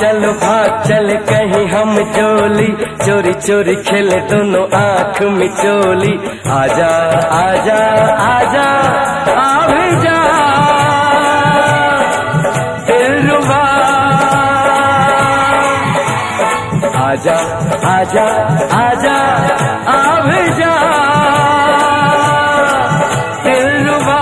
भाग चल कहीं हम चोली चोरी चोरी खेले दोनों आँख में चोली। आजा आजा आजा आ भी जा दिलरुबा, आजा आजा आजा आ भी जा दिलरुबा।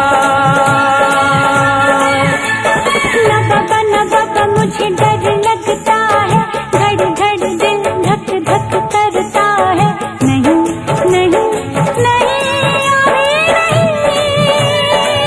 नबा नबा मुझे डर लगता है, धड़ धड़ दिल धक धक करता है। नहीं नहीं नहीं अभी नहीं, फिर कभी। नहीं नहीं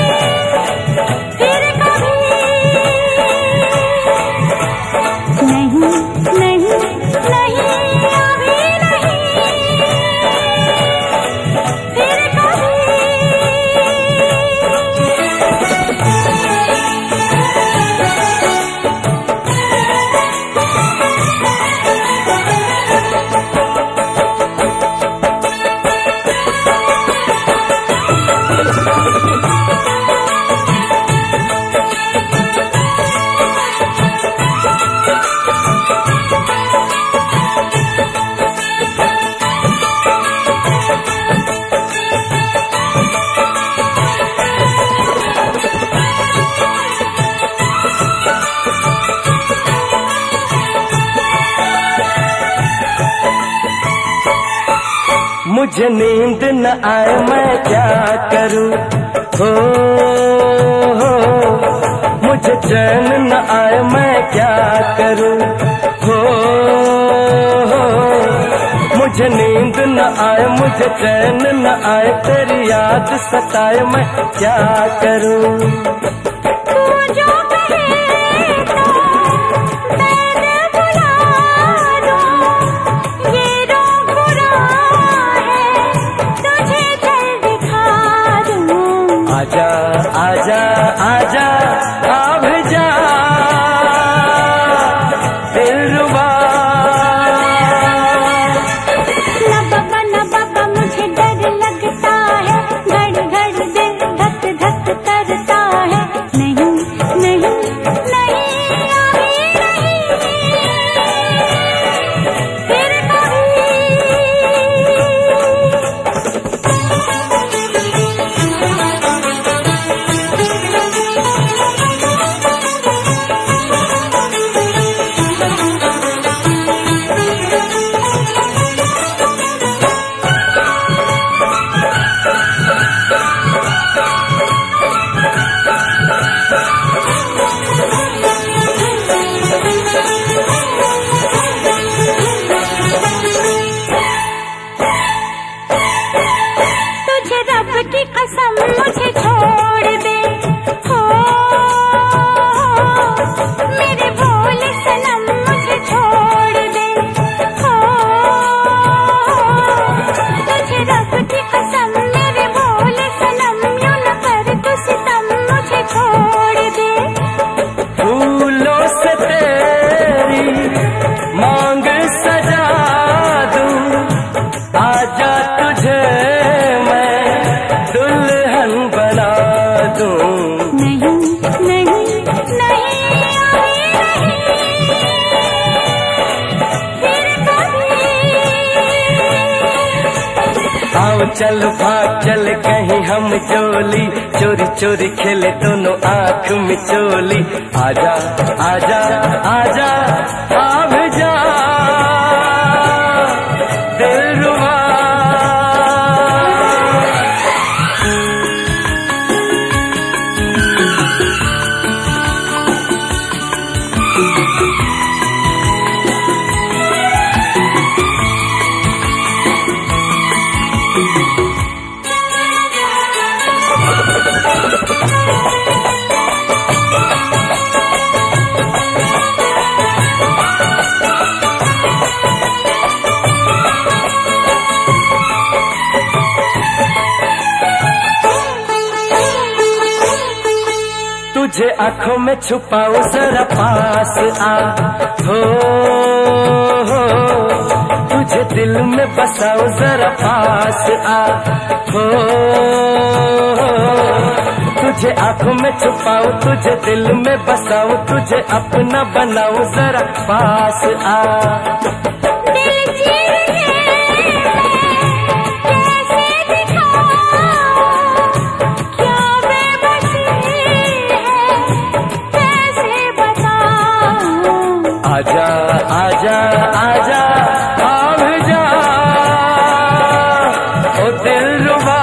नहीं अभी नहीं, फिर कभी। मुझे नींद न आए मैं क्या करूं हो, मुझे चैन न आए मैं क्या करूं हो, मुझे नींद न आए मुझे चैन न आए, तेरी याद सताए मैं क्या करूं। आजा आजा आजा अब जा दिलरुबा। ना बाबा मुझे डर लगता है, घड़ घड़ दिल धक धक करता है। नहीं नहीं नहीं अभी नहीं, फिर कभी। की कसम मुझे छोड़ दे हो मेरे भोले सनम, मुझे छोड़ दे हो तुझे रब की कसम मेरे भोले सनम, यूं न कर तू सितम मुझे छोड़ दे। फूलों से तेरी मांग सजा दूं, आजा तुझे दुल्हन बना दूं। नहीं नहीं नहीं अभी नहीं, फिर कभी। आओ चल भाग चल कहीं हम चोली चोरी चोरी खेले दोनों आँख में चोली। आजा आजा आजा आ भी जा दिलरुबा। तुझे आँखों में छुपाऊं जरा पास आ हो, तुझे दिल में बसाऊं जरा पास आ हो, तुझे आँखों में छुपाऊं, तुझे दिल में बसाऊं, तुझे अपना बनाऊं, जरा पास आ। आजा आजा आजा भाग जा, ओ दिल रुबा।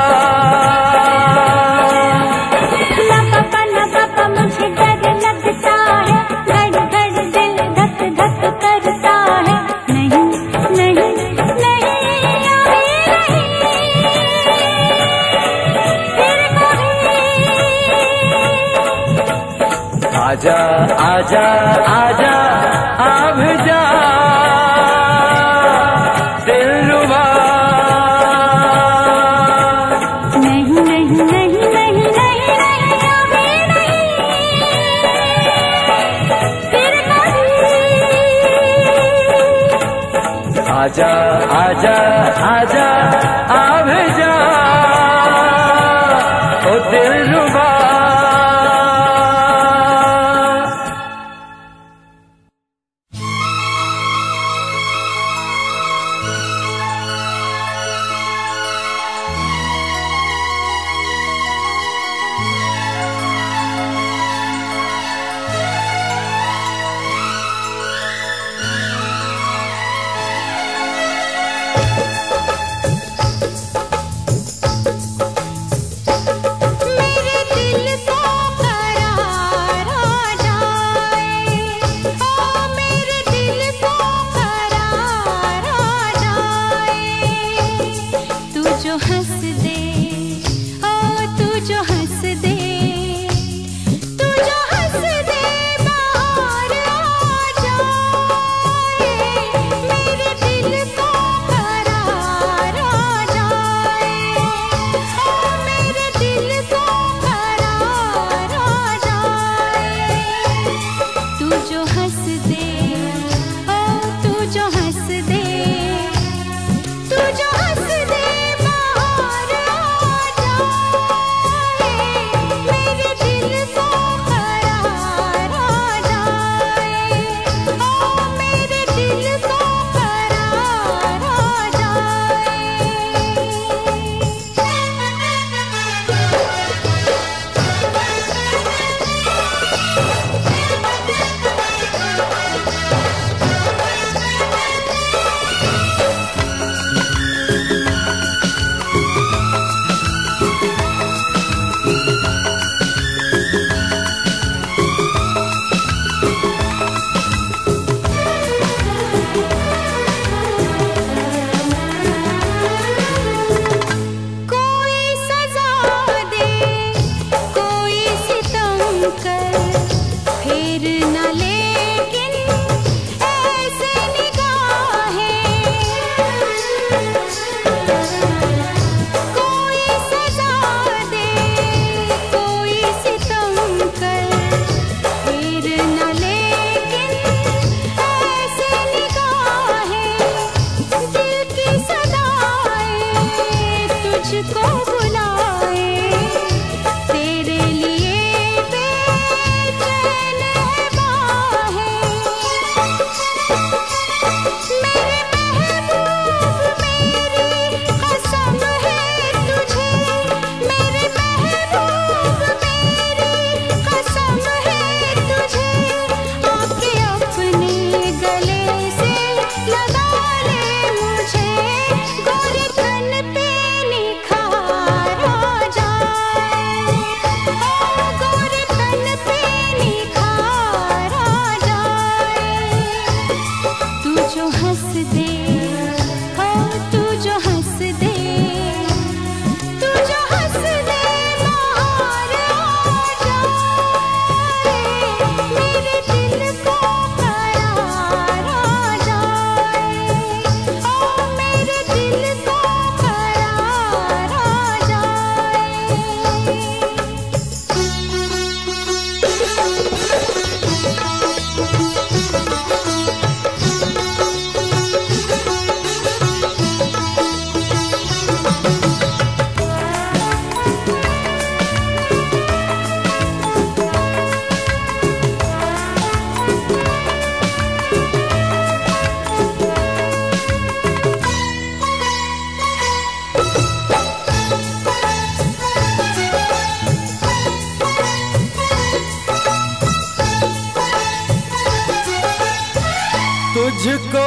ना पापा मुझे डर लगता है, धड़ धड़ दिल धक धक करता है। नहीं नहीं नहीं नहीं, आजा आजा आजा अब जा दिल रुबा। नहीं नहीं नहीं नहीं नहीं नहीं, आजा आजा आजा अब जा ओ दिल रुबा।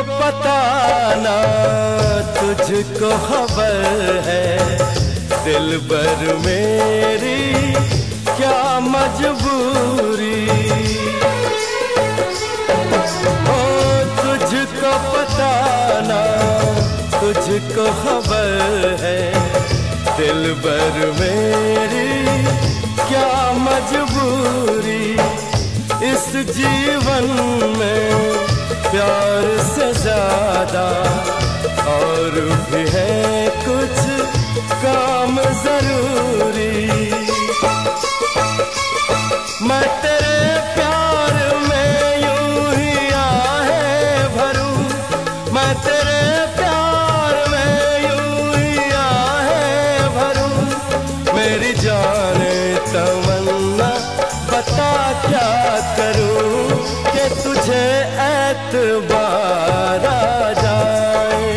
पता ना तुझको खबर है दिल भर मेरी क्या मजबूरी। ओ तुझको पता ना तुझको खबर है दिल भर मेरी क्या मजबूरी। इस जीवन में प्यार से ज्यादा और भी है कुछ काम जरूरी। मैं तेरे प्यार में यूं ही आहें भरूं, मैं तेरे प्यार में यूं ही आहें भरूं। मेरी जान तमन्ना बता क्या करूं कि तुझे एतबार आ जाए,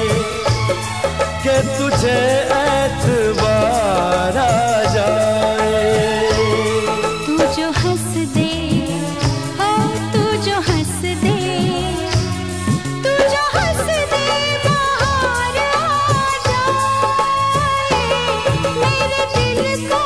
कि तुझे एतबार आ जाए। तू जो हंस दे, हाँ तू जो हंस दे, तू जो हंस दे बाहर आ जाए। मेरे दिल को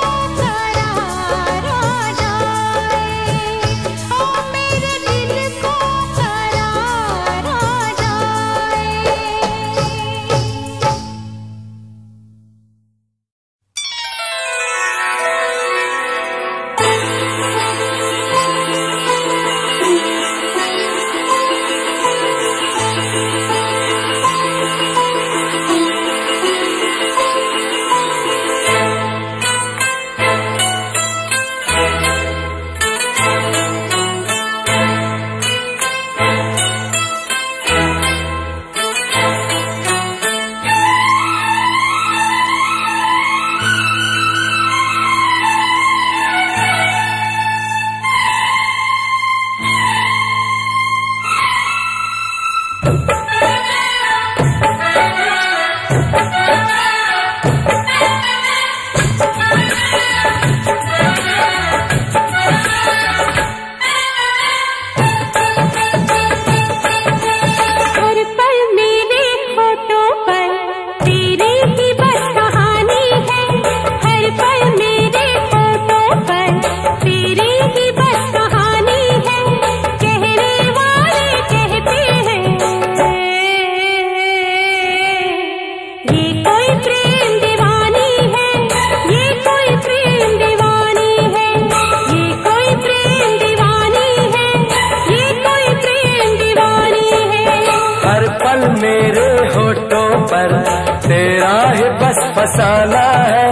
फसाना है,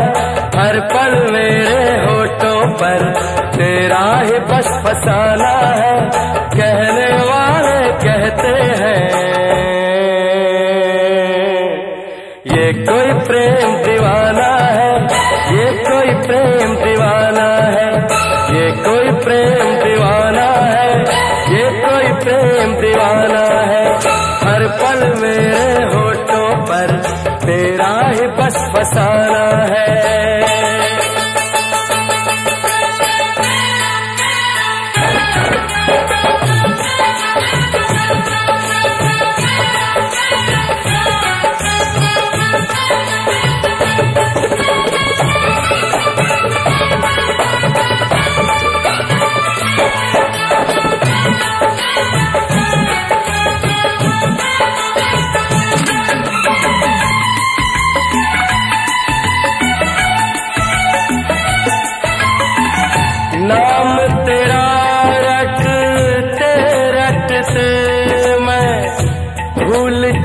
हर पल मेरे होठों पर तेरा ही बस फसाना है। कहने वाले कहते हैं ये कोई प्रेम दीवाना है, ये कोई प्रेम दीवाना है, ये कोई प्रेम दीवाना है, ये कोई प्रेम दीवाना है। हर पल मेरे होठों पर तेरा ही बस फसाना है।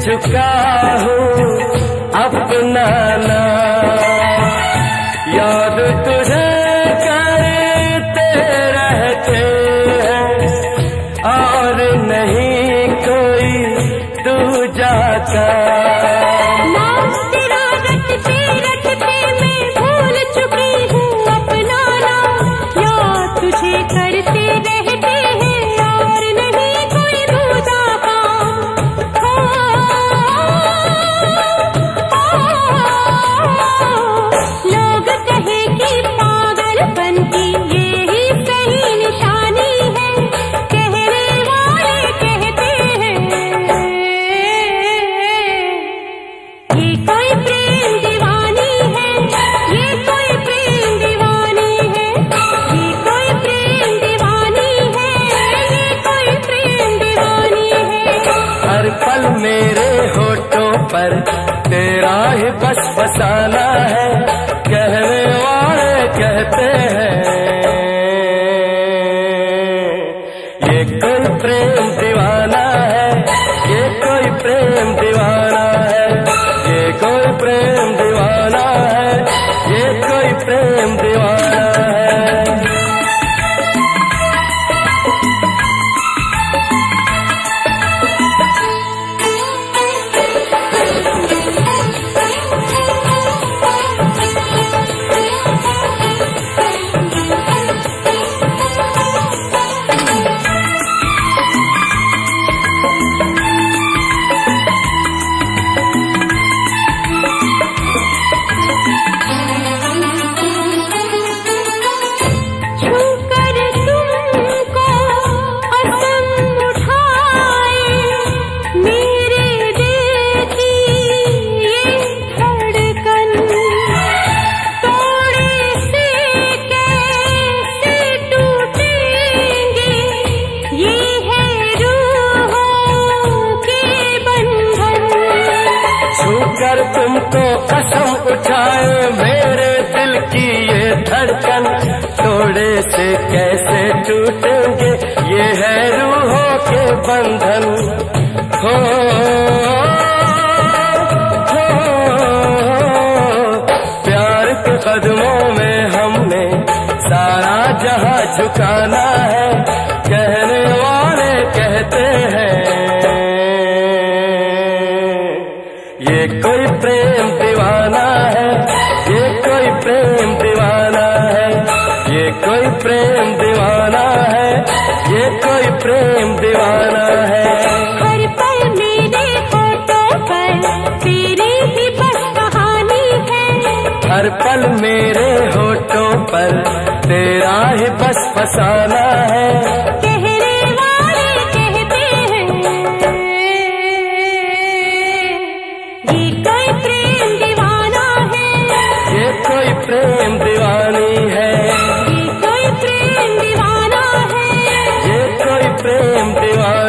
चुका हूँ अपना नाम, याद तुझे करते रहते हैं और नहीं कोई दूजा काम। नाम तेरा रटते मैं भूल चुकी हूँ अपना नाम, याद तुझे करते रहते हैं और नहीं कोई दूजा काम। Oh पर तेरा ही बस फसाना है, कहने वाले कहते हैं ये कोई प्रेम दीवाना है, ये कोई प्रेम दीवाना है, ये कोई प्रेम दीवाना है, ये कोई प्रेम दीवाना है। तुमको कसम उठाए मेरे दिल की ये धड़कन, थोड़े से कैसे टूटेंगे ये है रूहों के बंधन। हो प्यार के कदमों में हमने सारा जहां झुकाना है, कहने वाले कहते हैं ये कोई प्रेम दीवाना है, ये कोई प्रेम दीवाना है, ये कोई प्रेम दीवाना है, ये कोई प्रेम दीवाना है। हर पल मेरे होठों पर तेरी ही बस कहानी है, हर पल मेरे होठों पर तेरा ही बस फसाना है। प्रेम दीवानी है, ये कोई प्रेम दीवाना है, ये कोई प्रेम दीवानी है।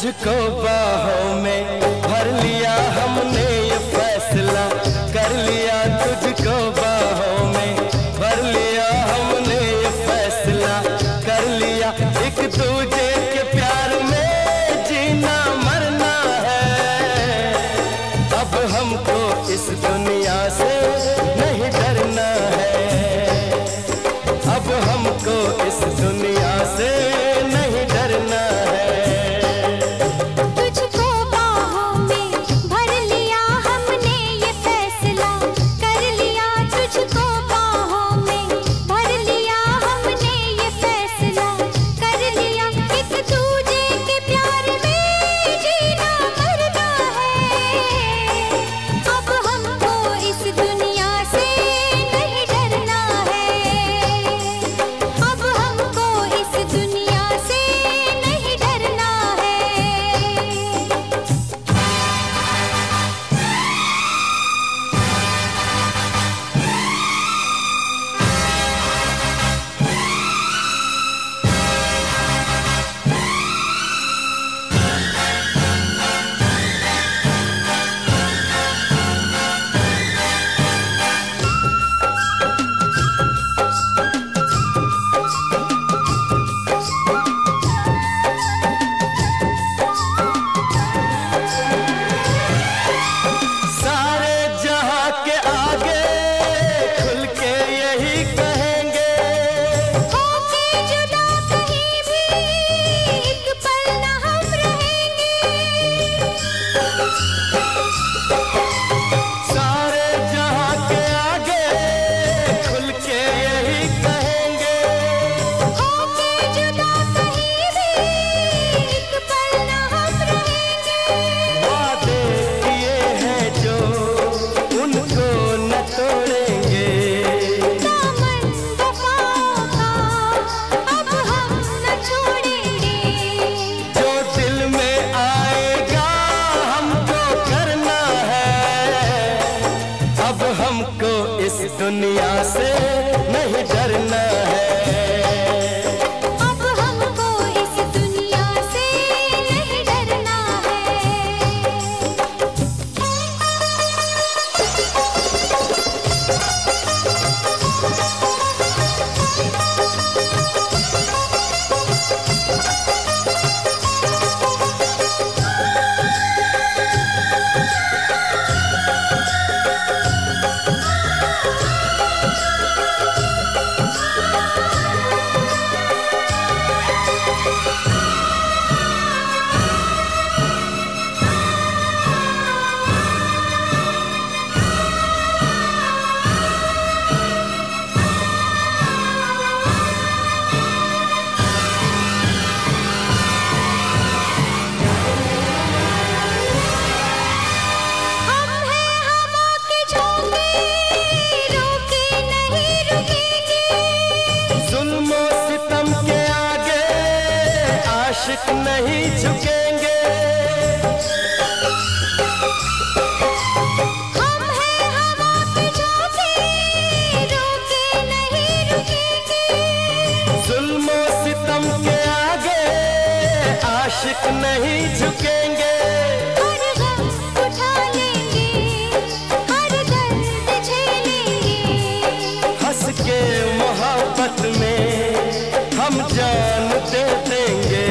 तुझको बाहों में भर लिया हमने ये फैसला कर लिया, तुझको बाहों में भर लिया हमने ये फैसला कर लिया, एक दूजे के प्यार में जीना मरना है, अब हमको इस दुनिया से नहीं डरना है, अब हमको इस दुनिया से नहीं डरना है। तुझको बाहों नहीं झुकेंगे हम हैं, हम आपके झोंके, रुके नहीं रुकेंगे। जुल्म और सितम के आगे आशिक नहीं झुकेंगे। हर दर्द उठा लेंगे, हर दर्द झेलेंगे। हंस के मोहब्बत में हम जान दे देंगे।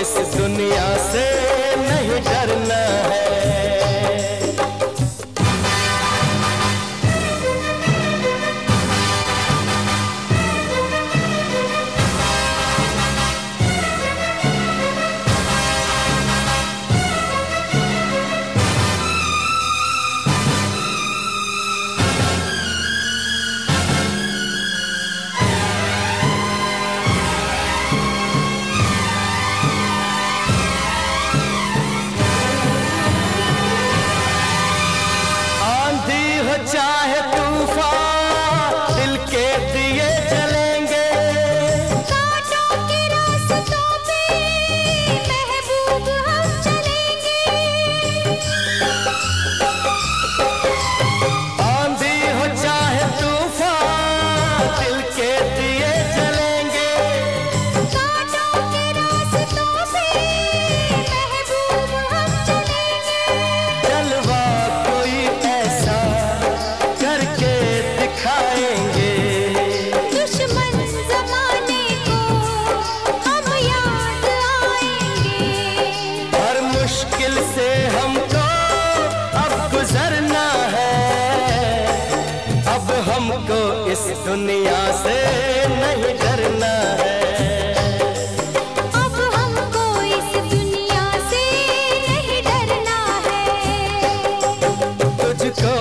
इस दुनिया से नहीं डरना है। चाहे तूफान दिल के दिए चलेंगे। कांटों के रास्तों पे महबूब हम चलेंगे। आंधी हो चाहे तूफान दिल के दिए चलेंगे। कांटों के रास्तों पे महबूब हम चलेंगे। जलवा कोई ऐसा करके दिखाएंगे। दुश्मन जमाने को हम याद आएंगे। हर मुश्किल से हमको अब गुजरना है। अब हमको इस दुनिया से नहीं डरना है। अब हमको इस दुनिया से नहीं डरना है। तुझको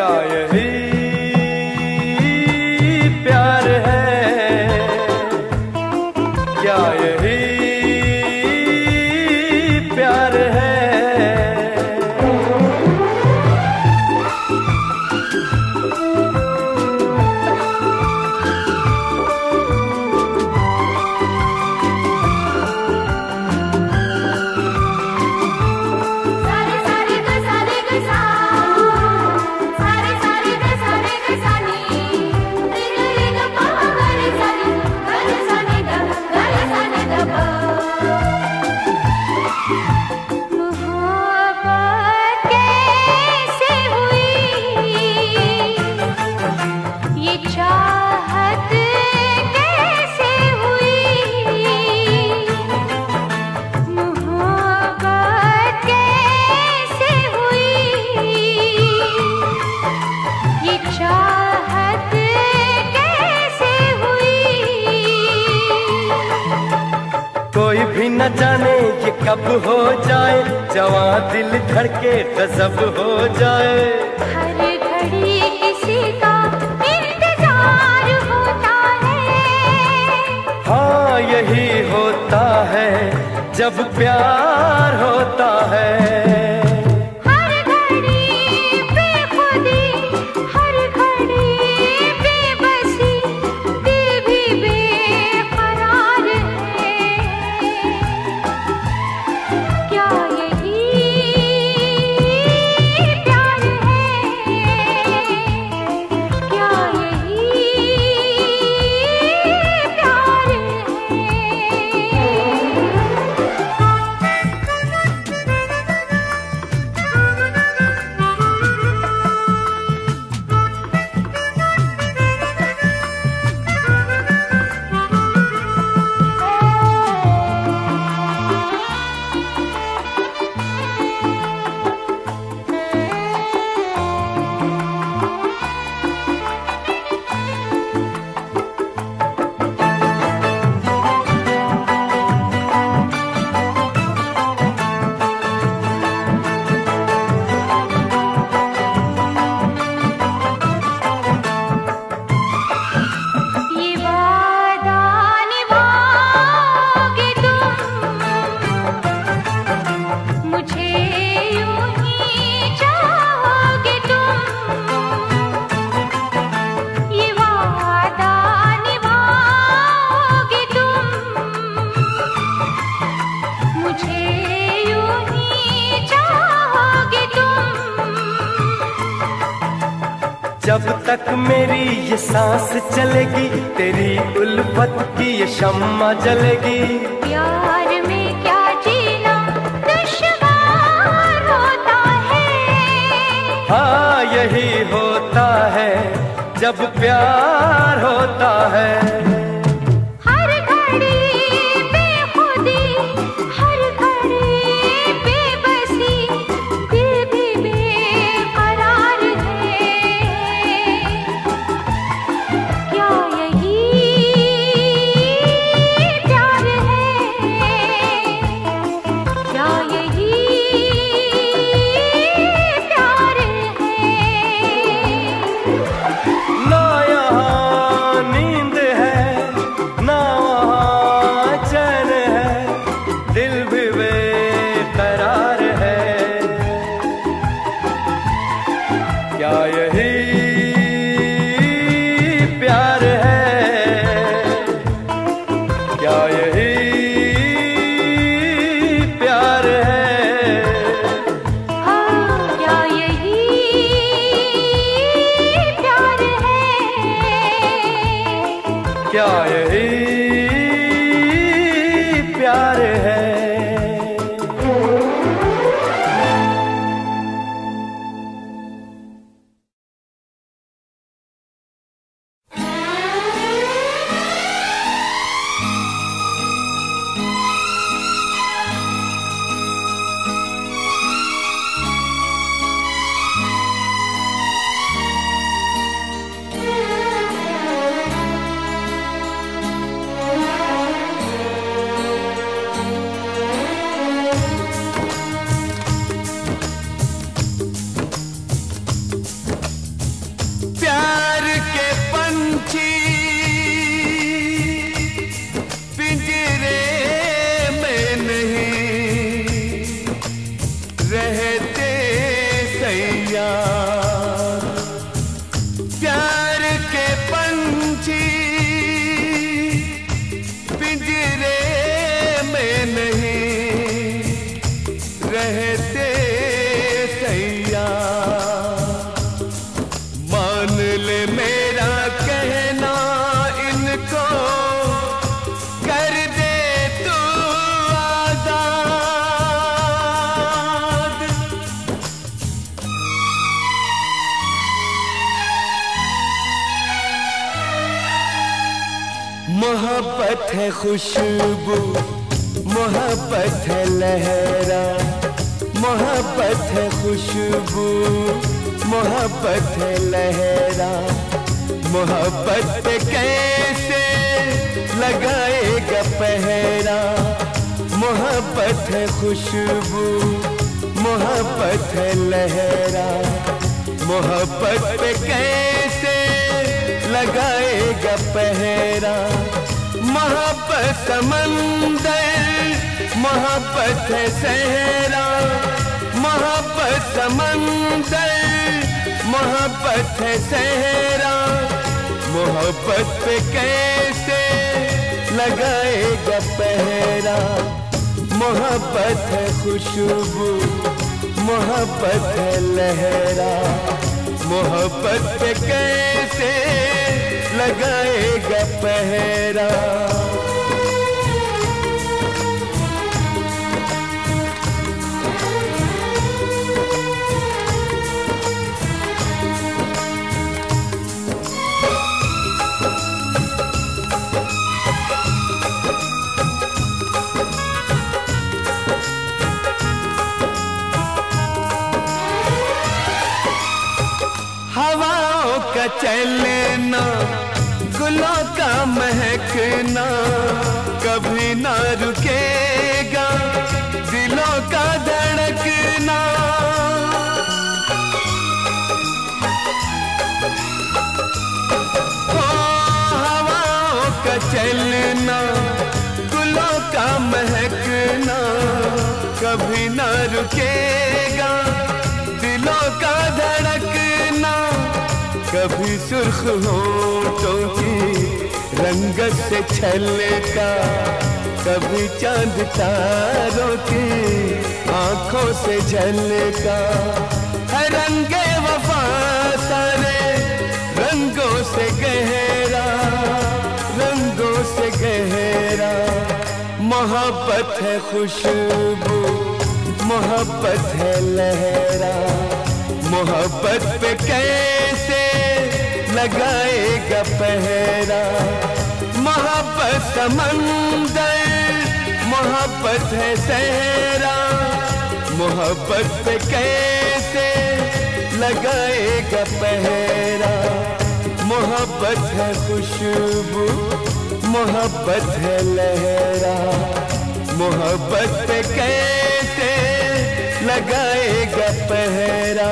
क्या यही प्यार है, क्या यही प्यार है। न जाने ये कब हो जाए, जवां दिल धड़के गजब हो जाए। हर घड़ी किसी का इंतजार होता है, हाँ यही होता है जब प्यार होता है। जब तक मेरी ये सांस चलेगी, तेरी उल्फत की ये शम्मा जलेगी। प्यार में क्या जीना दुश्वार होता है, हाँ यही होता है जब प्यार होता है। क्या यही प्यार है। मोहब्बत है खुशबू, मोहब्बत है लहरा, मोहब्बत है खुशबू, मोहब्बत है लहरा। मोहब्बत कैसे लगाएगा पहरा, मोहब्बत है खुशबू, मोहब्बत है लहरा। मोहब्बत कैसे लगाएगा पहरा, मोहब्बत समंदर, मोहब्बत है सहरा, मोहब्बत समंदर, मोहब्बत है सहरा। मोहब्बत पे कैसे लगाएगा पहरा, मोहब्बत है खुशबू, मोहब्बत है लहरा। मोहब्बत पे कैसे लगाएगा पहरा। चलना गुलों का महकना कभी ना रुकेगा, दिलों का धड़कना। ओ हवाओं का चलना गुलों का महकना कभी ना रुकेगा, दिलों का धड़कना। कभी सुर्ख होठों की रंगत से छलका, कभी चांद तारों की आंखों से झलका। हर रंगे वफा सारे रंगों से गहरा, रंगों से गहरा। मोहब्बत है खुशबू, मोहब्बत है लहरा। मोहब्बत पे कैसे लगाएगा पहरा, मोहब्बत समंदर, मोहब्बत है सहरा। मोहब्बत पे कैसे लगाएगा पहरा, मोहब्बत है खुशबू, मोहब्बत है लहरा। मोहब्बत पे कैसे लगाएगा पहरा।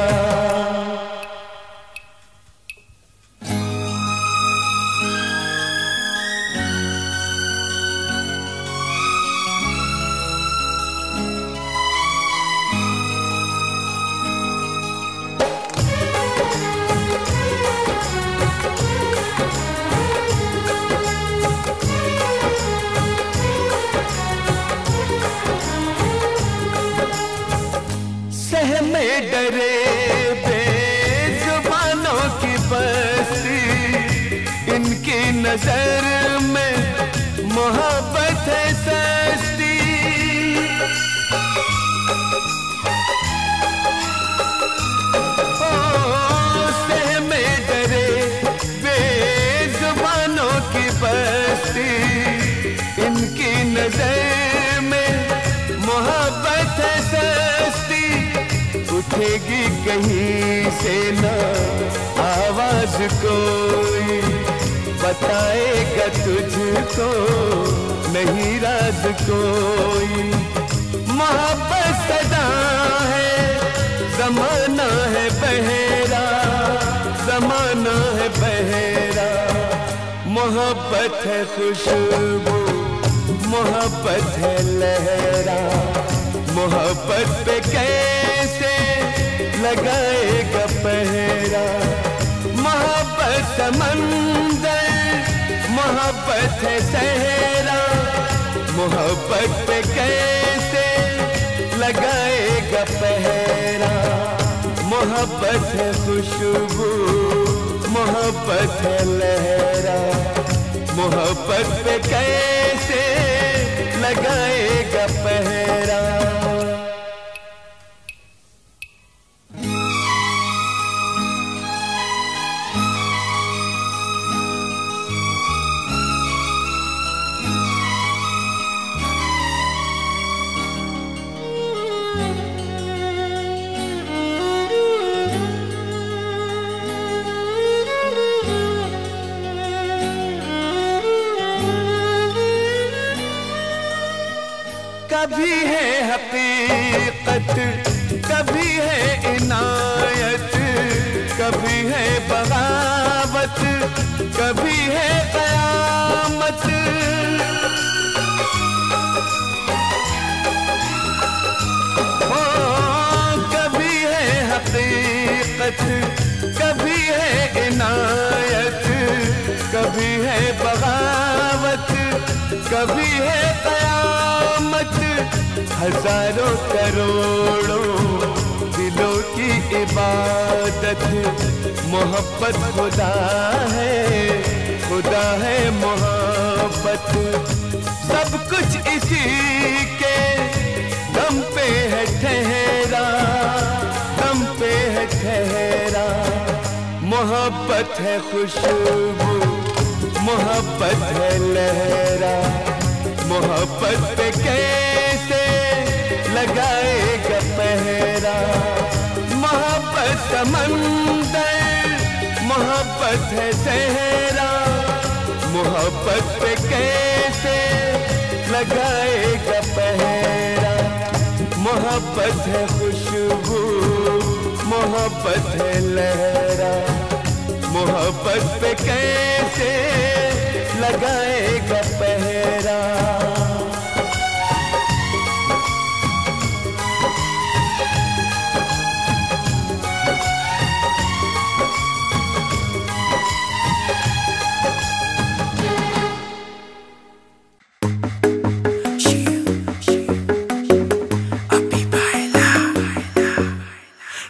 डरे बेजुबानों की बस्ती, इनकी नजर में मोहब्बत है सस्ती। ओ सहमे डरे बेजुबानों की बस्ती, इनकी नजर में मोहब्बत है सस्ती। उठेगी कहीं से ना आवाज कोई, बताएगा तुझको नहीं राज कोई। मोहब्बत सदा है, जमाना है बहरा, जमाना है बहरा। मोहब्बत है खुशबू, मोहब्बत है लहरा। मोहब्बत पे कैसे लगाएगा पहरा, मोहब्बत समंदर, मोहब्बत है सहरा। मोहब्बत पे कैसे लगाएगा पहरा, मोहब्बत है खुशबू, मोहब्बत है लहरा। मोहब्बत पे कैसे लगाएगा पहरा। कभी है हकीकत, कभी है इनायत, कभी है बगावत, कभी है कयामत। ओ कभी है हकीकत, कभी है इनायत, कभी है बगावत, कभी है कयामत। हजारों करोड़ों दिलों की इबादत, मोहब्बत खुदा है मोहब्बत। सब कुछ इसी के दम पे है ठहरा, दम पे है ठहरा। मोहब्बत है खुशबू, मोहब्बत है लहरा, मोहब्बत पे कैसे लगाएगा पहरा। मोहब्बत समंदर, मोहब्बत है सहरा, मोहब्बत पे कैसे लगाएगा पहरा। मोहब्बत है खुशबू, मोहब्बत है लहरा, मोहब्बत पे कैसे लगाएगा पहरा।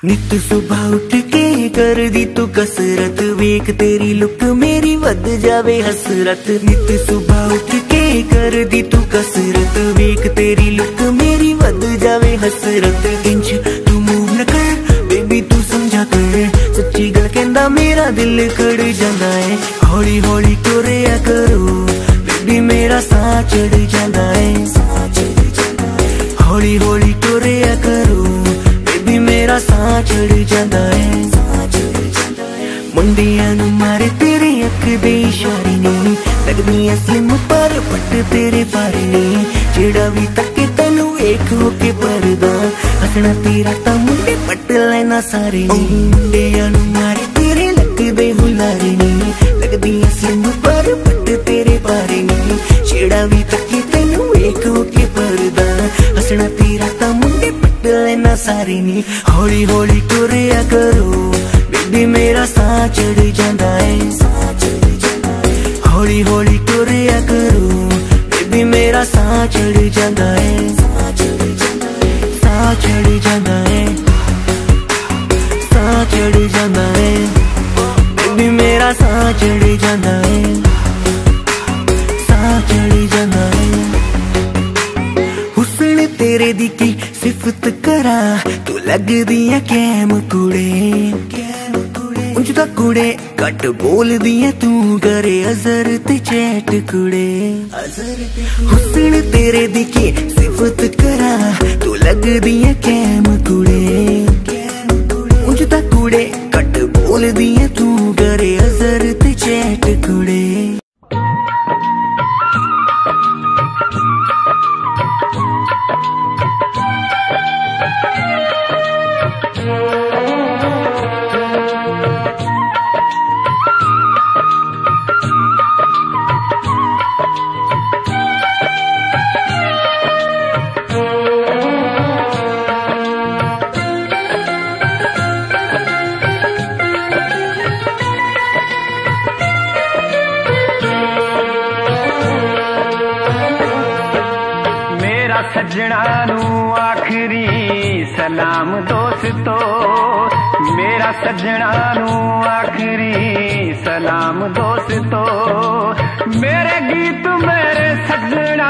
नित सुबह उठ के कर दी तू कसरत, वेख तेरी लुक मेरी वध जावे हसरत। नित सुबह उठ के कर दी तू कसरत, वेख तेरी लुक मेरी वध जावे हसरत। इंच तू मूव न कर बेबी तू समझा कर, सच्ची गल कहंदा मेरा दिल कड़ जांदा है। हौली हौली तुरिया करो बेबी मेरा साह चढ़ जांदा है, हौली हौली तुरिया करो मेरा साह चढ़ जाता है। मुंडियां नू मारे तेरे अख दे इशारे ने, लगदी असलिम पर पट तेरे बारे ने। जेड़ा भी तके तैनू एक होके परदा, हसना तेरा ता मुंडे पट लेना सारे ने। मुंडियां नू मारे तेरे लक दे हुलारे ने, लगदी असलिम पर पट तेरे बारे ने। जेड़ा भी तके तैनू एक होके परदा, हसना तेरा ता मुंडे लेना सारी नी। हौली हौली तुरिया करो बेबी मेरा साह चढ़ जाता है, हौली हौली तुरिया करो बेबी मेरा साह चढ़ जाता है, साह चढ़ जाता है, साह चढ़ जाता है, बेबी मेरा साह चढ़ जाता है, साह चढ़ जाता है। हुस्न तेरे दी की सिफत करा, तू लग दिया कैम कुड़े, उंज दा कुड़े घट बोल दिया तू करे अजर ते चैट कुड़े। हुस्न तेरे दिखे सिफत करा, तू लग दिया कैम कुड़े, उंज दा कुड़े घट बोल दिया तू करे अजर ते चैट कुड़े। सजना नू आखिरी सलाम दोस्तो, मेरे गीत मेरे सजना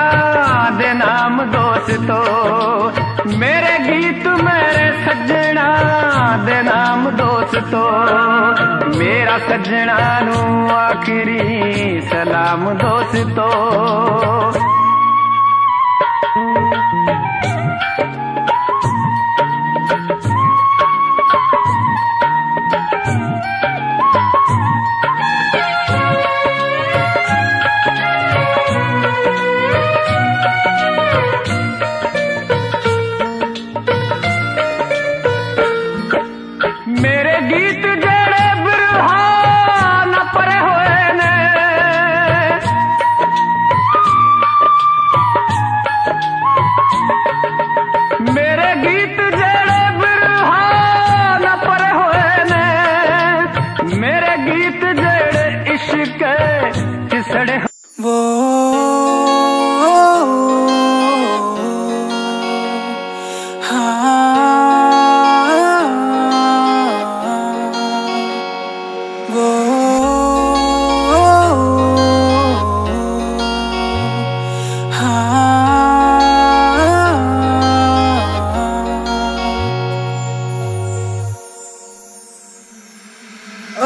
दे नाम दोस्तो, मेरे गीत मेरे सजना दे नाम दोस्तो। मेरा सजना नू आखिरी सलाम दोस्तो। के किसड़े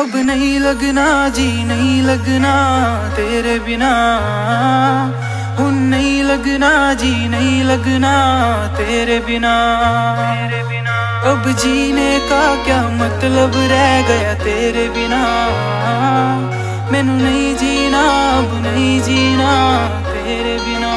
अब नहीं लगना जी नहीं लगना तेरे बिना, हुन नहीं लगना जी नहीं लगना तेरे बिना। अब जीने का क्या मतलब रह गया तेरे बिना, मैनू नहीं जीना अब नहीं जीना तेरे बिना।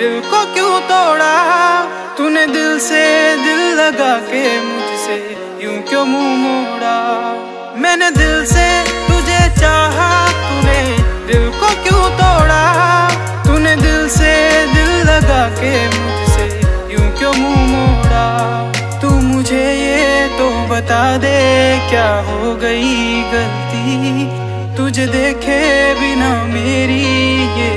दिल को क्यों तोड़ा तूने, दिल से दिल लगा के मुझसे यूं क्यों मुंह मोड़ा। मैंने दिल से तुझे चाहा तूने, दिल को क्यों तोड़ा तूने, दिल से दिल लगा के मुझसे यूं क्यों मुंह मोड़ा। तू मुझे ये तो बता दे क्या हो गई गलती, तुझे देखे बिना मेरी ये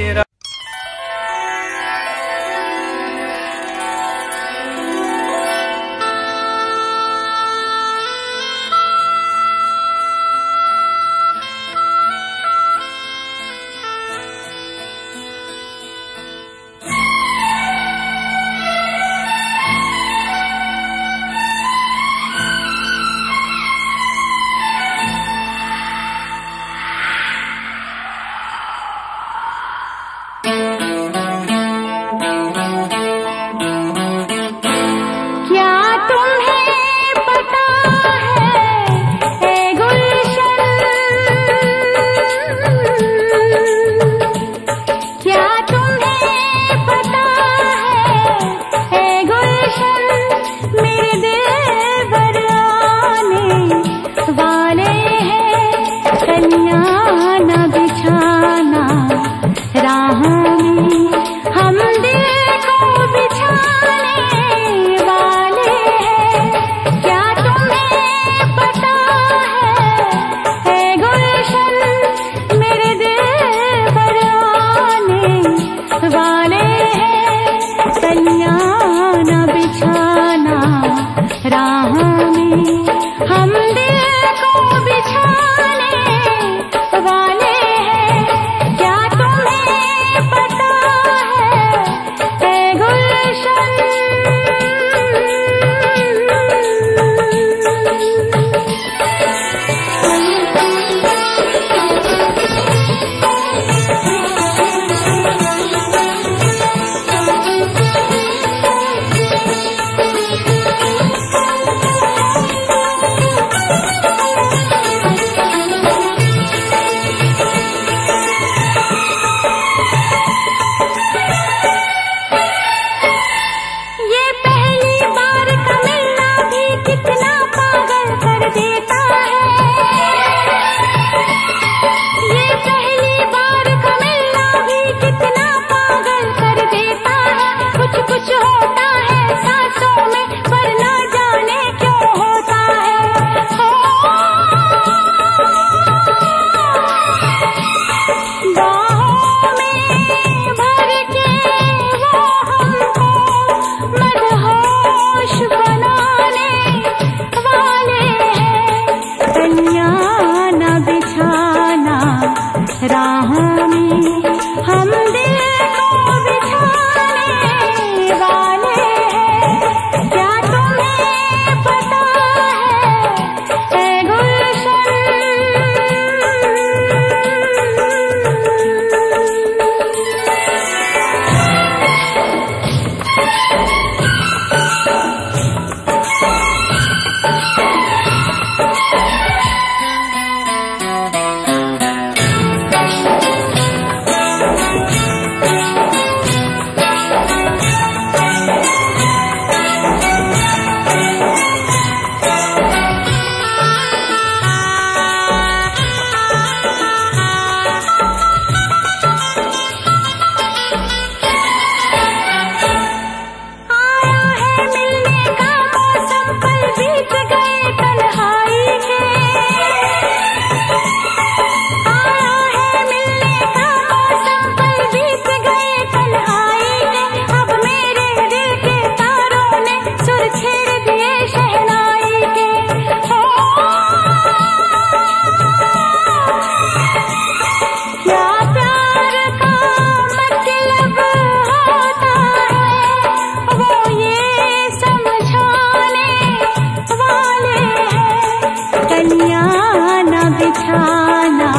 ठिकाना बिछाना,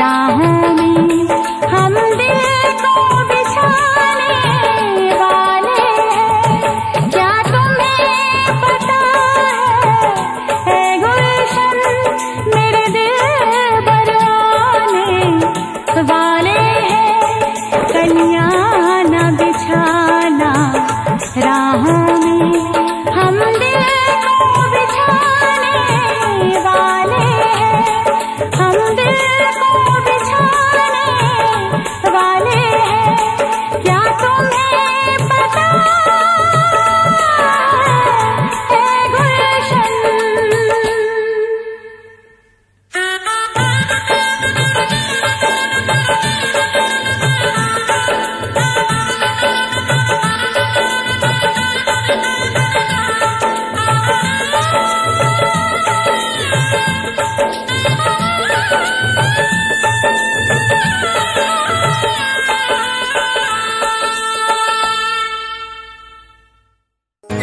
राहों में हम दिल को बिछाने वाले हैं। क्या तुम्हें पता है गुलशन मेरे दिल बराने वाले हैं। कन्या ना बिछाना, राहों में हम दिल को बिछाने वाले हैं। हम दिल को बिछाने वाले हैं। क्या तुम्हें पता है गुलशन।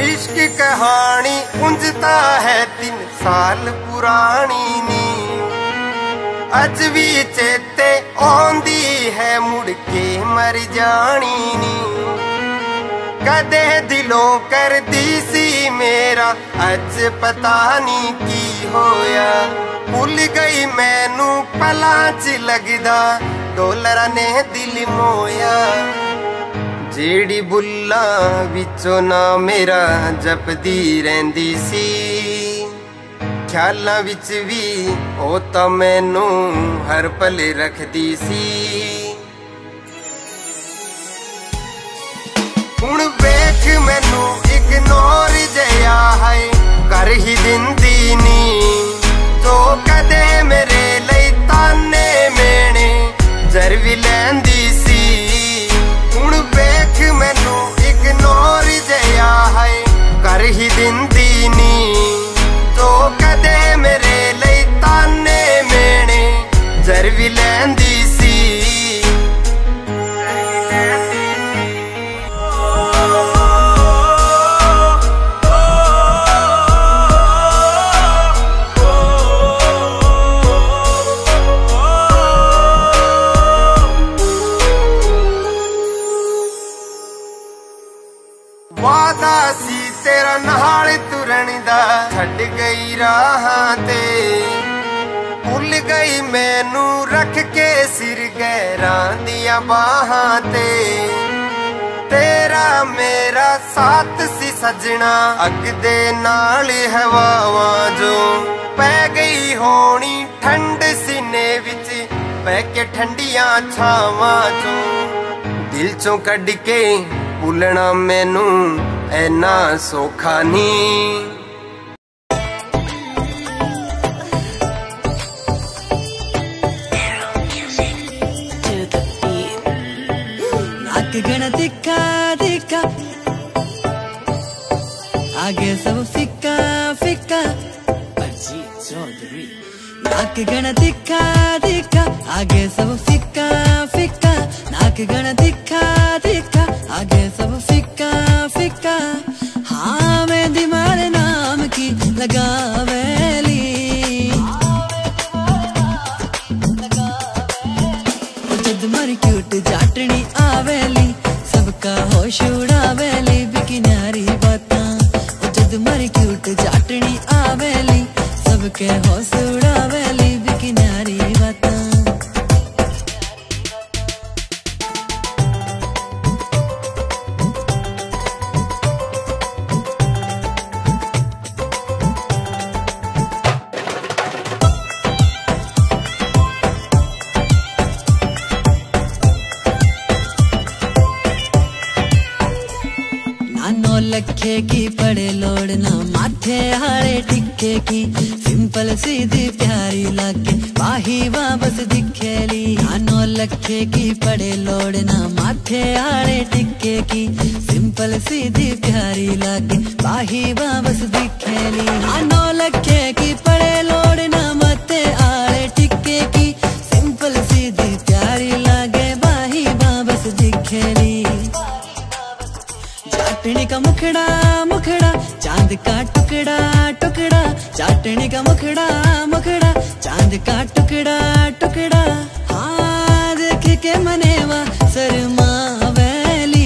इश्क कहानी उंझता है 3 साल पुरानी नी, अज भी चेते आंदी है मुड़के मर जानी नी। कदे दिलों कर दी सी मेरा, अज पता नहीं की होया। भूल गई मैनू पलांच लगदा डोलरा ने दिल मोया। जेड़ी बुल्ला विचों ना मेरा जपदी रहंदी सी, ख्यालां विच भी ओ तां मैनू हर पल रखदी सी। हुण वेख मैनू इग्नोर जिहा है कर ही दिंदी नी। जो कदे मेरे लई ताने मेणे जर भी लैंदी सी। हुण वेख मैनू इग्नोर जिहा है कर ही दिंदी नी। जो कदे मेरे लई ताने मेणे जर भी लैंदी सी। वादा सी तेरा नाल तुरन दा, छड़ गई राहां ते। भुल गई मैनू रख के सिर गैरां दियां बाहां ते। तेरा मेरा साथ सी सजना अगदे नाल हवावां जो। पै गई होनी ठंड सीने विच पै के ठंडियां छावां जो। दिल चों कढ के भुलना मैनू ऐना सौखा नहीं। गण दिक्का दिक्का आगे सब फिक्का फिक्का। नाक गण दिक्का दिक्का आगे सब फिक्का फिक्का। नाक गण दिक्का दिक्का आगे सब फिक्का फिक्का। हाँ मैं दिमाग नाम की लगा वैली। जद मर क्यूट जाटनी आवेली सबका होश उड़ावेली बिकी न्यारी बातां। जद मर क्यूट जाटनी आवेली सबके होश उड़ावेली बिकी न्यारी बातां। लखे की पड़े लोड़ ना माथे हारे टिक्के की। सिंपल सीधी प्यारी लागे वाही वापस दिखेली। आनो लखे की पड़े लोड़ ना माथे हारे टिक्के की। सिंपल सीधी प्यारी लागे वाही वापस दिखेली। आनो लखे की पड़े लोड़ ना माथे हारे टिक्के की। सिंपल सीधी प्यारी लागे वाही वापस दिखेली। चाटनी का मुखड़ा मुखड़ा चांद का टुकड़ा टुकड़ा। चाटनी का मुखड़ा मुखड़ा दिल का टुकड़ा टुकड़ा हाँ देख के मनेवा शर्मा वैली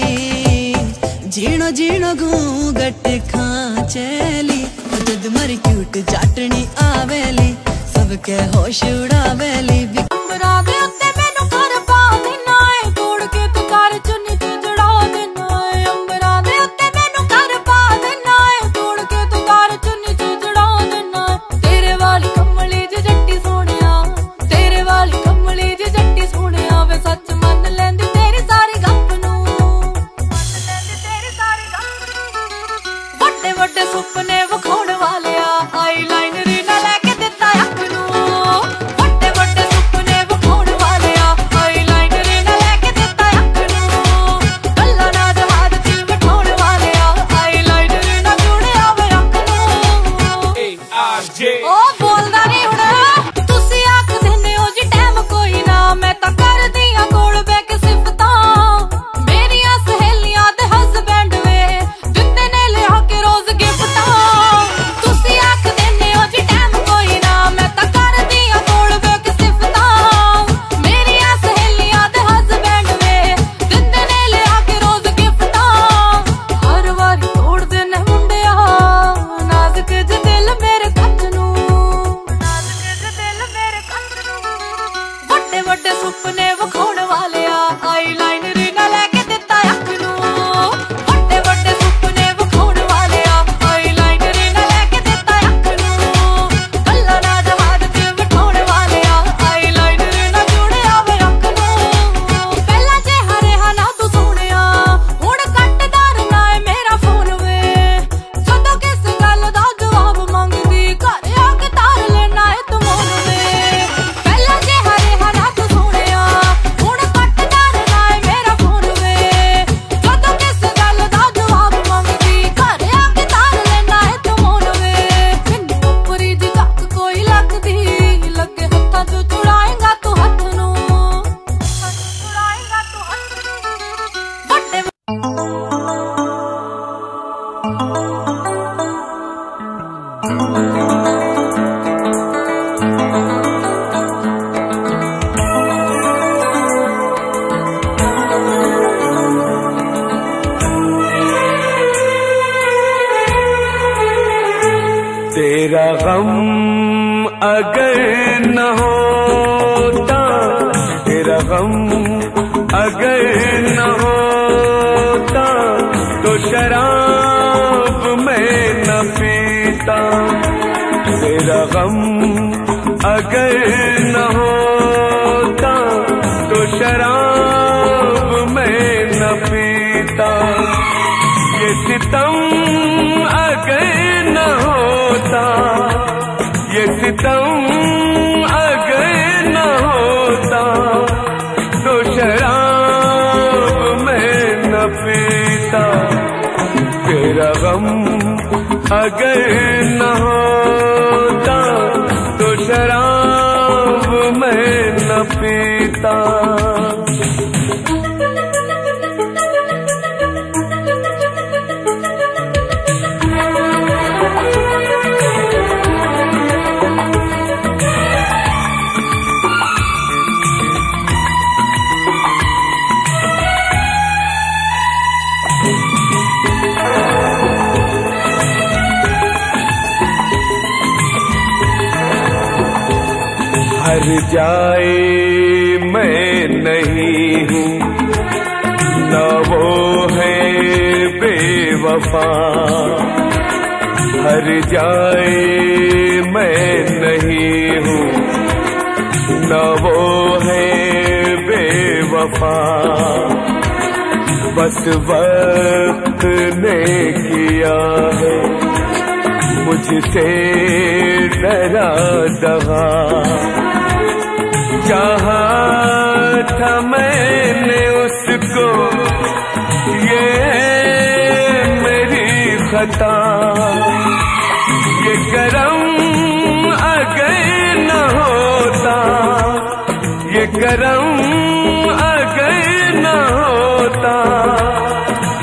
जीणो जीणो घूंघट खांचेली जद मरी क्यूट चाटनी आवेली सबके होश उड़ावेली सुपने वखोड़ वाले आई लाइनर ना लेके दिता अपनू बड़े बड़े सुपने वखोड़ वाले आई लाइनर ना लेके दिता अपनू गल्ला ना जवाद दिल वठोड़ वाले आई लाइनर ना जुड़े आवे अपनू ए आर जे ओ बोलदा नहीं हुणा तुसी आख देने हो जी टाइम कोई ना मैं ता कर दिया कोल बैक सिफता मेरी सहेलियां दे हस्बैंड वे दिंदे ने लिया के रोज बड़े सुपने वखोड़ वाले आई लाइनर ना लेके दिता अखनू बड़े बड़े सुपने वखोड़ वाले आई लाइनर ना लेके दिता अखनू गल्ला ना जवाद दिल वठोड़ वाले आई लाइनर ना जुड़े आवे अखनू पहला जे हरे हाना तू सोनिया हुण कटदा ना है मेरा फोन वे जदों किस गल दा जवाब मंगदी घर आके तार लेना है तू मोन वे पहला जे तेरा गम अगर न होता तेरा गम अगर न होता तो शराब मैं न पीता तेरा गम अगर न होता तो शराब मैं न पीता ये सितम अगर न होता ये सितम अगर न होता तो शराब मैं न पीता तेरा गम अगर न होता तो शराब मैं न पीता हर जाए मैं नहीं हूँ ना वो है बेवफा हर जाए मैं नहीं हूँ ना वो है बेवफा बस वक्त ने किया है मुझसे डरा दगा चाहा था मैंने उसको ये मेरी खता ये करम अगर न होता ये करम अगर न होता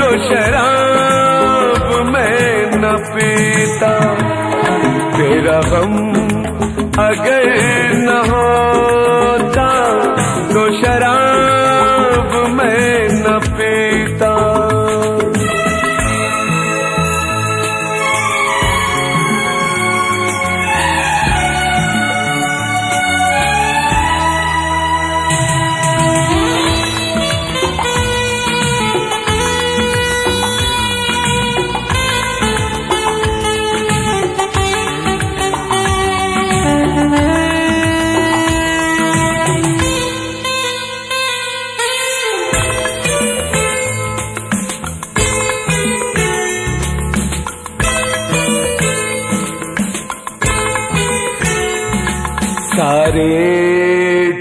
तो शराब मैं न पीता तेरा गम अगर न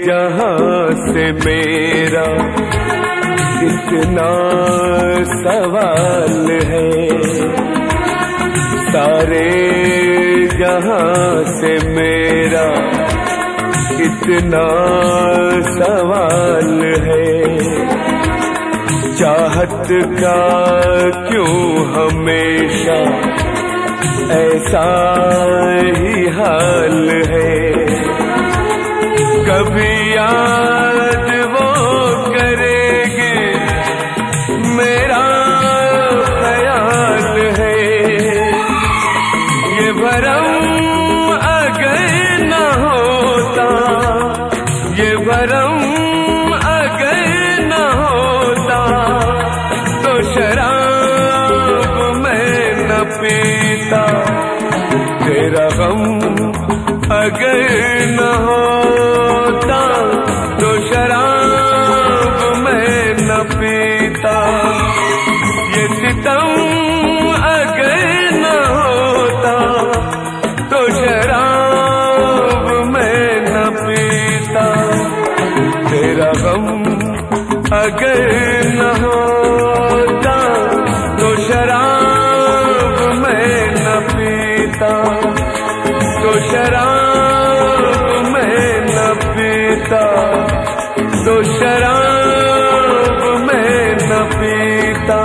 जहां से मेरा कितना सवाल है, सारे जहां से मेरा कितना सवाल है। चाहत का क्यों हमेशा ऐसा ही हाल है, कभी याद वो करेंगे मेरा ख्याल है। ये भरम अगर न होता, ये भरम अगर न होता तो शराब मैं न पीता। तेरा गम अगर न होता तो शराब मैं न पीता। ये सितम अगर न होता तो शराब मैं न पीता। तेरा गम अगर न होता तो शराब मैं न पीता, तो शराब मैं न पीता, तो शराब मैं न पीता।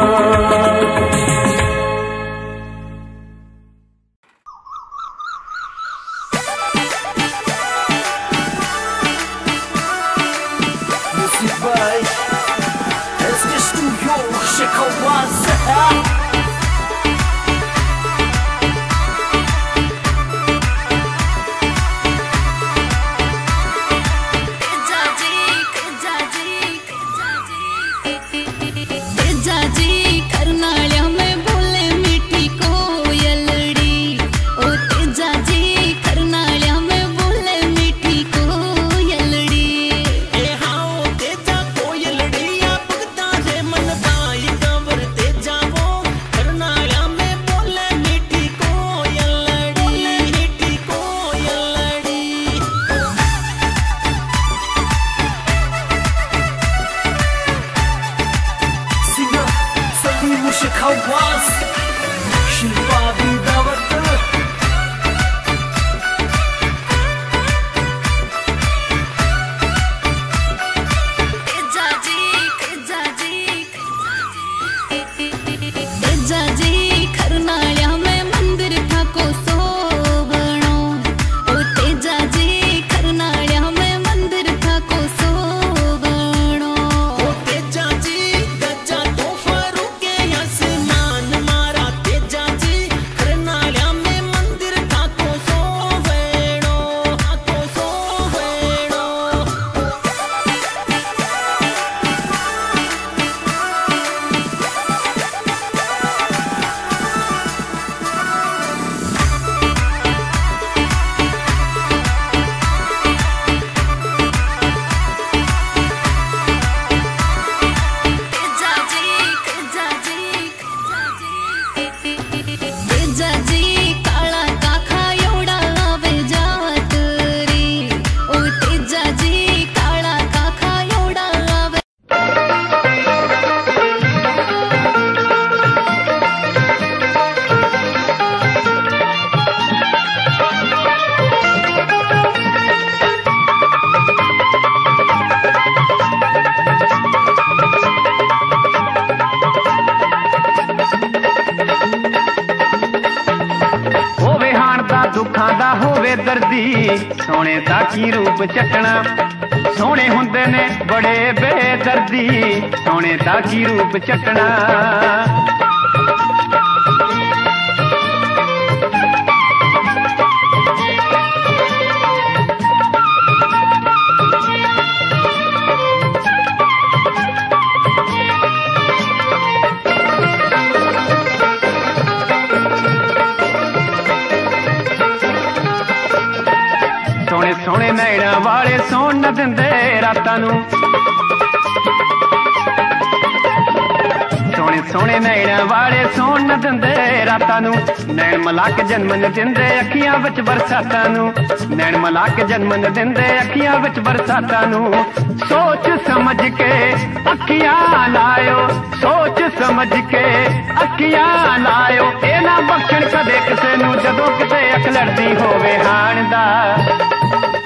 चटना सोने सोने नैना वाले सोन न देंदे रातां नूं सोने सोने नैना वाले सोन न दिंदे रातां नूं, नैन मला के जन्म न दिंदे अखियां विच बरसातां नूं, नैन मला के जन्म न दिंदे अखियां विच बरसातां नूं। सोच समझ के अखियां लायो, सोच समझ के अखियां लायो, ए ना बख्शण कदे किसे नूं जदों किसे अख लड़दी होवे हाण दा,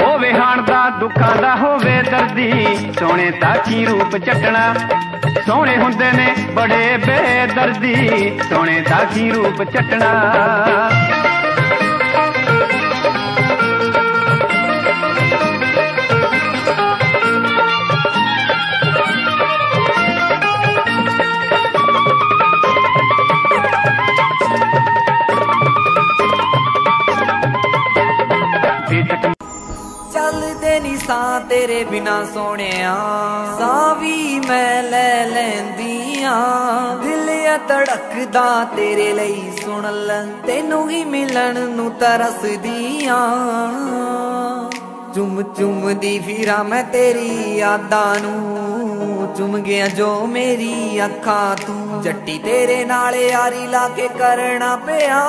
होवे हाण दा दुखां दा होवे दर्दी। सोने दा की रूप चटना, सोने हुंदे ने बड़े बेदर्दी, सोने दा की रूप चटना। सां तेरे बिना सोनिया, सावी मैं ले लैंदिया, दिल धड़कदा तेरे लई सुन ल, तेनू ही मिलन नू तरसदिया। चुम चुम दी फिरा मैं तेरी यादां नू, चुम गया जो मेरी अखा तू, जट्टी तेरे नाल यारी लाके करना पिया,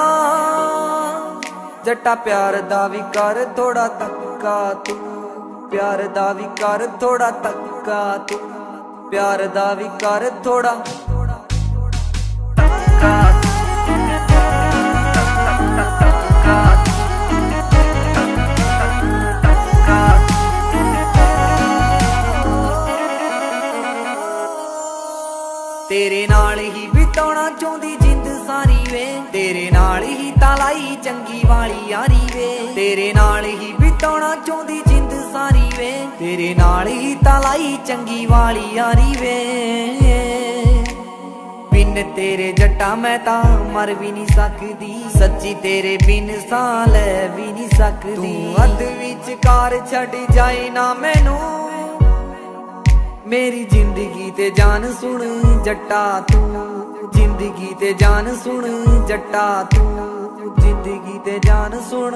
जट्टा प्यार दा वी कर थोड़ा धक्का तू, प्यार दा वी कर थोड़ा धक्का तू, प्यार दा वी कर थोड़ा धक्का धक्का। तेरे नाल ही बिताना चाहती जिंद सारी वे, तेरे नाल ही तालाई चंगी वाली यारी वे, तेरे नाल ही बिताना चाहती जिंद सारी वे, तेरे नाल ही तलाई चंगी वाली यारी वे। बिन तेरे जट्टा मैं तां मर भी नहीं सकदी, सच्ची तेरे बिन सां लै भी नहीं सकदी, तू अध विचकार छड़ जाए ना मैनू, मेरी जिंदगी ते जान सुन जट्टा तू, जिंदगी ते जान सुन जट्टा तू, जिंदगी ते जान सुन।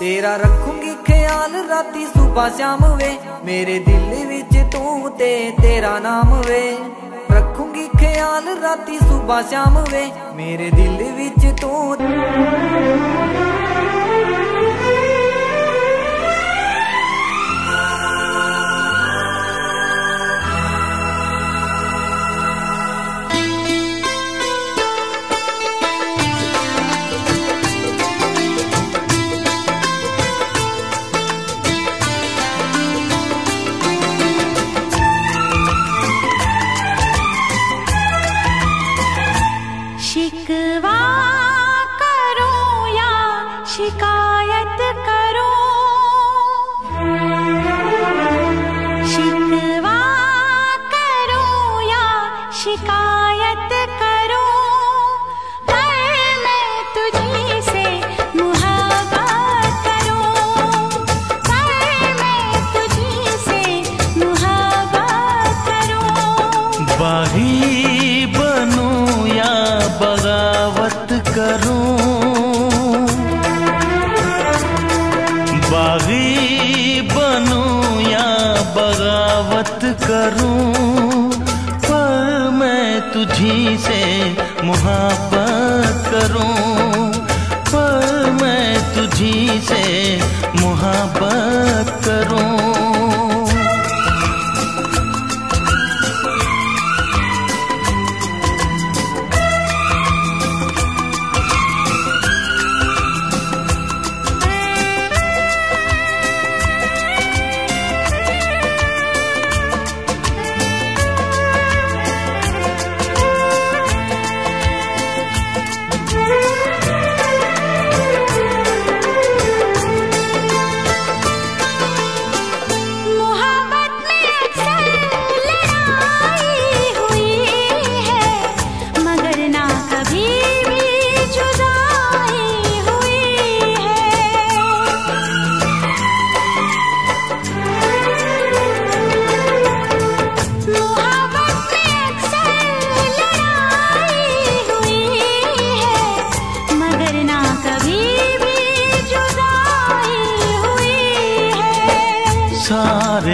तेरा रखूंगी ख्याल राती सुबह शाम वे, मेरे दिल विच तू ते तेरा नाम वे, रखूंगी ख्याल राती सुबह शाम वे, मेरे दिल विच तू। शिकवा करो या शिकायत करो, शिकवा करो या शिकायत करो, मैं तुझी से मुहब्बत करूं, मैं तुझी से मुहब्बत करूं। बागी बगावत करूं, बागी बनूं या बगावत करूं, पर मैं तुझी से मुहब्बत करूं, पर मैं तुझी से मुहब्बत करूं।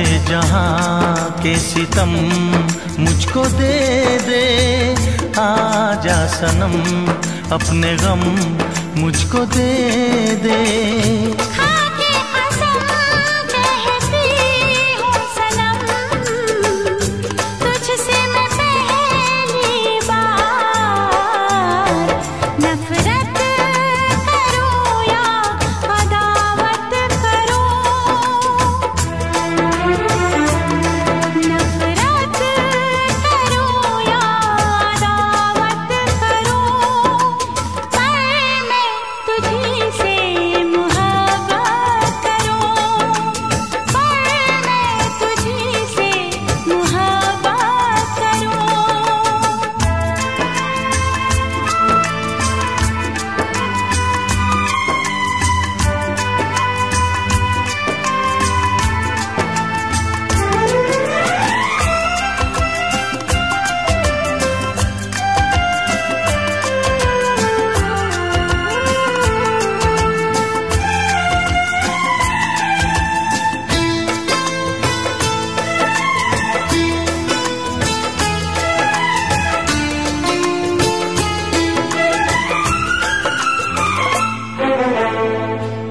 जहाँ के सितम मुझको दे दे, आजा सनम अपने गम मुझको दे दे।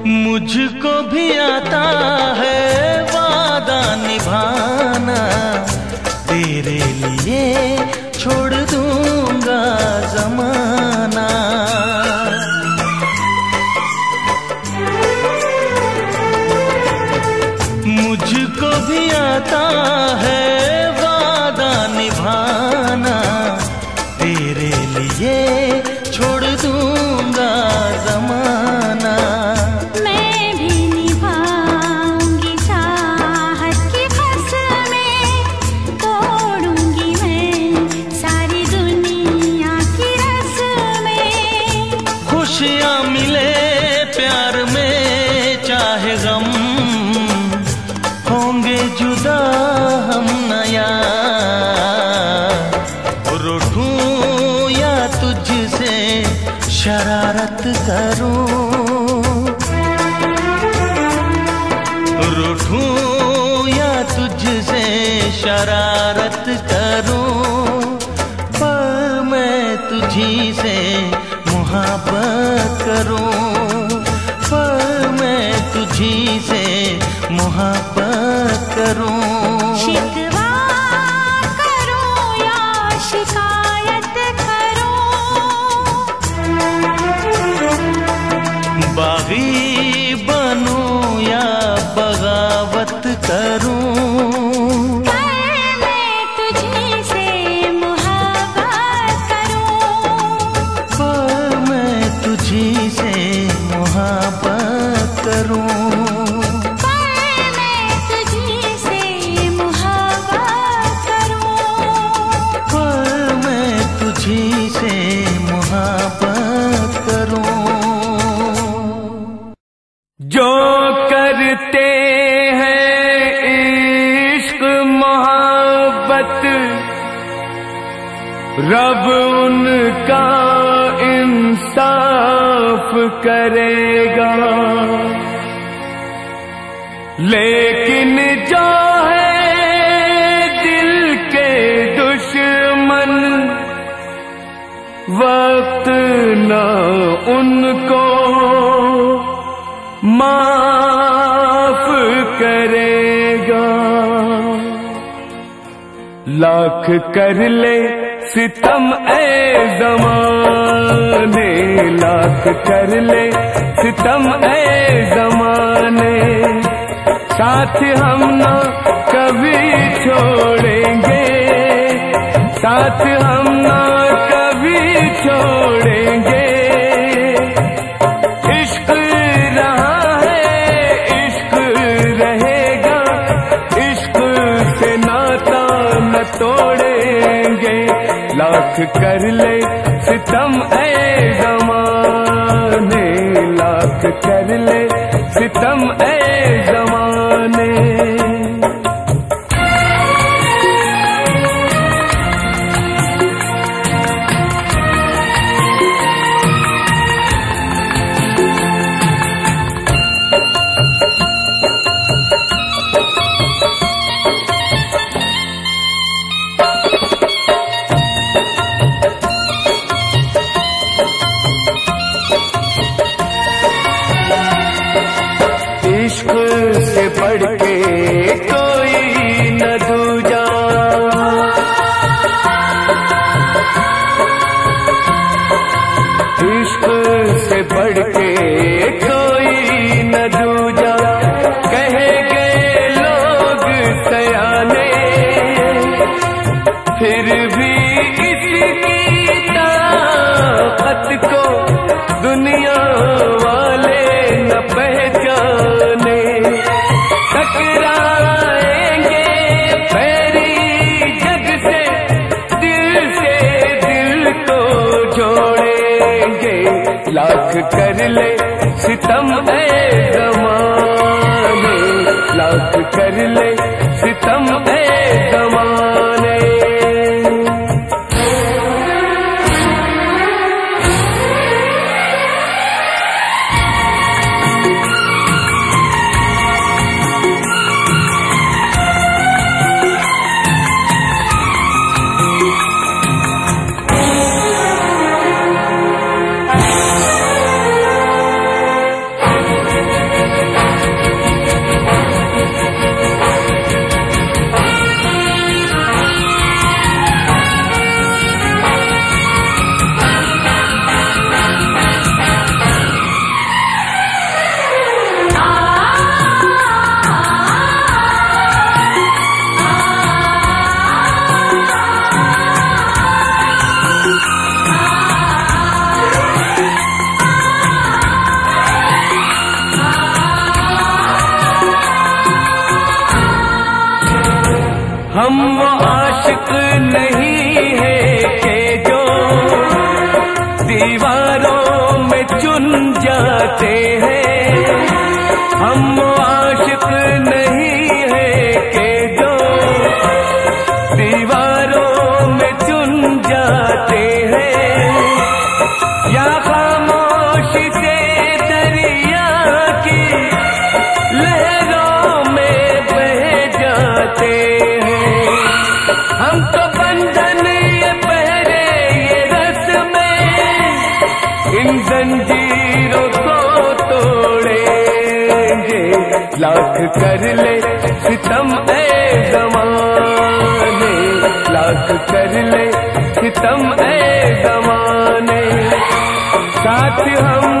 मुझको भी आता है वादा निभाना, तेरे लिए छोड़ दूंगा जमाना। मुझको भी आता है वादा निभाना, तेरे लिए छोड़ दूंगा जमाना। जुदा हम नया रूठूं या तुझसे शरारत करूं, रूठूं या तुझसे शरारत करूं, पर मैं तुझी से मोहब्बत करूं, पर मैं तुझी से मोहब्बत करूं। शिकवा करूं या शिकायत करूं, बागी बनूं या बगावत करूं, मैं तुझे से मोहब्बत करूं, पर मैं तुझे से मोहब्बत करूं। जो करते हैं इश्क मोहब्बत, रब उनका इंसाफ करेगा, लेकिन जो है दिल के दुश्मन, वक्त ना उनको माफ करेगा। लाख कर ले सितम ए ज़माने, लाख कर ले सितम ए ज़माने, साथ हम ना कभी छोड़ेंगे, साथ हम ना कभी छोड़ेंगे। लाख कर ले सितम ए ज़माने, लाख कर ले सितम ए ज़माने। फिर भी इसकी ताकत को दुनिया वाले न पहचाने। टकराएंगे पैरी जग से, दिल से दिल को जोड़ेंगे। लाख कर ले सितम है ज़माने, लाख कर ले सितम है ज़माने। हम वो आशिक नहीं है के जो दीवारों में चुन जाते हैं। हम वो आशिक नहीं है के जो दीवारों में चुन जाते हैं। या खामोशी से दरिया की लहरों में बह जाते हैं। हम तो बंधन ये पहरे ये रस्में, इन जंजीरों को तोड़ेंगे। लाख कर ले सितम ए ज़माने, लाख कर ले सितम ए ज़माने। साथ हम